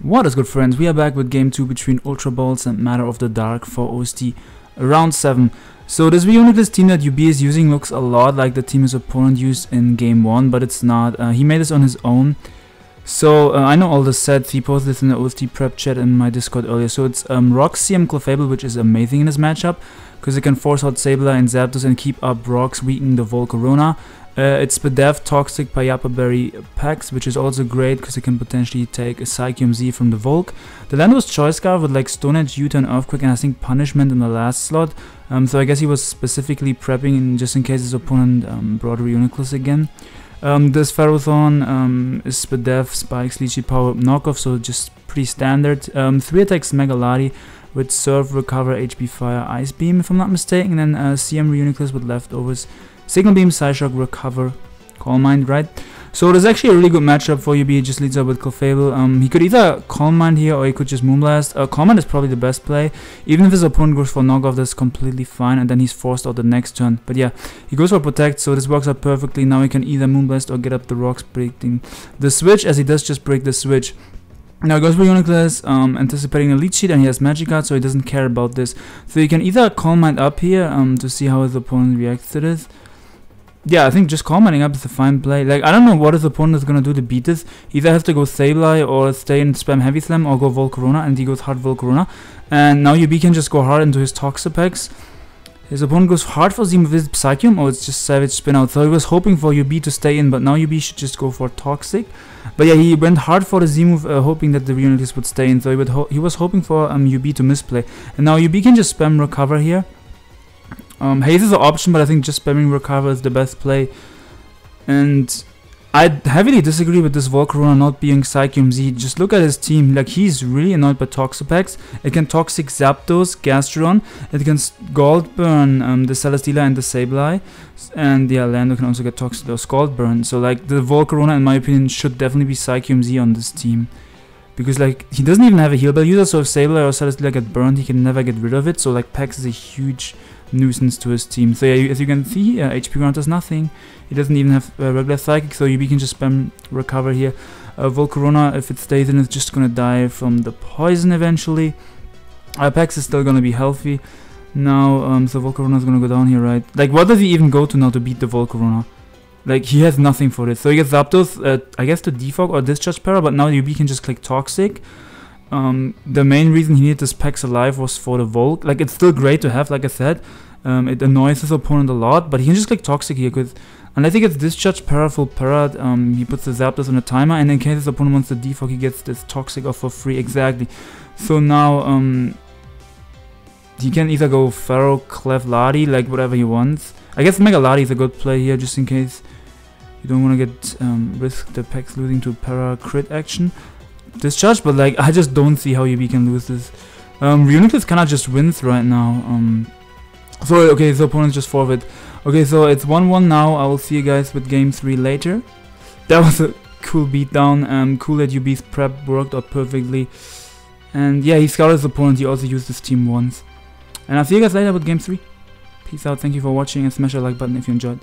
What is good, friends? We are back with game 2 between Ultra Balls and Matter of the Dark for OST round 7. So this Reuniclus team that UB is using looks a lot like the team his opponent used in game 1, but it's not. He made this on his own. So I know all this set, he posted this in the OST prep chat in my Discord earlier. So it's Rox, CM, Clefable, which is amazing in this matchup, because it can force out Sableye and Zapdos and keep up Rox, weakening the Volcarona. It's Spadev, Toxic, Pyappa, Berry, Packs, which is also great because it can potentially take a Psychium Z from the Volk. The land was Choice Scarf with like Stone Edge, U-turn, Earthquake, and I think Punishment in the last slot. So I guess he was specifically prepping just in case his opponent brought Reuniclus again. This Ferrothorn is Spadev, Spikes, Leechy Power, Knockoff, so just pretty standard. 3 attacks Megaladi with Surf, Recover, HP Fire, Ice Beam, if I'm not mistaken, and then CM Reuniclus with leftovers. Signal Beam, Psyshock, Recover, Calm Mind, right? So there's actually a really good matchup for UB. It just leads up with Clefable. He could either Calm Mind here or he could just Moonblast. Calm Mind is probably the best play. Even if his opponent goes for Knockoff, that's completely fine, and then he's forced out the next turn. But yeah, he goes for Protect, so this works out perfectly. Now he can either Moonblast or get up the Rocks, breaking the switch, as he does just break the switch. Now he goes for Reuniclus, anticipating a lead sheet, and he has Magic Card, so he doesn't care about this. So you can either Calm Mind up here to see how his opponent reacts to this. Yeah, I think just Calm Minding up is a fine play. Like, I don't know what his opponent is gonna do to beat this. Either have to go Sableye or stay and spam Heavy Slam or go Volcarona, and he goes hard Volcarona. And now UB can just go hard into his Toxapex. His opponent goes hard for Z with his Psychium, or it's just Savage Spin Out. So he was hoping for UB to stay in, but now UB should just go for Toxic. But yeah, he went hard for the Z move, hoping that the Reuniclus would stay in. So he was hoping for UB to misplay. And now UB can just spam Recover here. Haze is an option, but I think just spamming Recover is the best play. And I heavily disagree with this Volcarona not being Psychium Z. Just look at his team. Like, he's really annoyed by Toxapex. It can Toxic Zapdos, Gastrodon. It can Scald, Burn the Celesteela and the Sableye. And yeah, Lando can also get Toxic or Scald, Burn. So like, the Volcarona, in my opinion, should definitely be Psychium Z on this team. Because like, he doesn't even have a heal bell user, so if Sableye or Celesteela get burned, he can never get rid of it. So like, Pax is a huge nuisance to his team. So yeah, as you can see, HP ground does nothing. He doesn't even have regular Psychic, so UB can just spam Recover here. Volcarona, if it stays in, it's just gonna die from the poison eventually. Pax is still gonna be healthy now, so Volcarona is gonna go down here, right? Like, what does he even go to now to beat the Volcarona? Like, he has nothing for this. So he gets Zapdos, I guess to Defog or Discharge Para, but now UB can just click Toxic. The main reason he needed this Specs alive was for the Volk. Like, it's still great to have, like I said. It annoys his opponent a lot, but he can just click Toxic here, because unless he gets Discharge Para, full Para, he puts the Zapdos on a timer, and in case his opponent wants the Defog, he gets this Toxic off for free, exactly. So now, he can either go Pharaoh, Clef, Ladi, like whatever he wants. I guess Mega Ladi is a good play here, just in case you don't want to get risk the Pex losing to Para crit action Discharge, but like, I just don't see how UB can lose this. Reuniclus kinda just wins right now. Sorry, okay, so opponent's just forward. Okay, so it's 1-1 now. I will see you guys with game 3 later. That was a cool beatdown. Cool that UB's prep worked out perfectly. And yeah, he scouted his opponent. He also used his team once. And I'll see you guys later with game 3. Peace out, thank you for watching, and smash that like button if you enjoyed.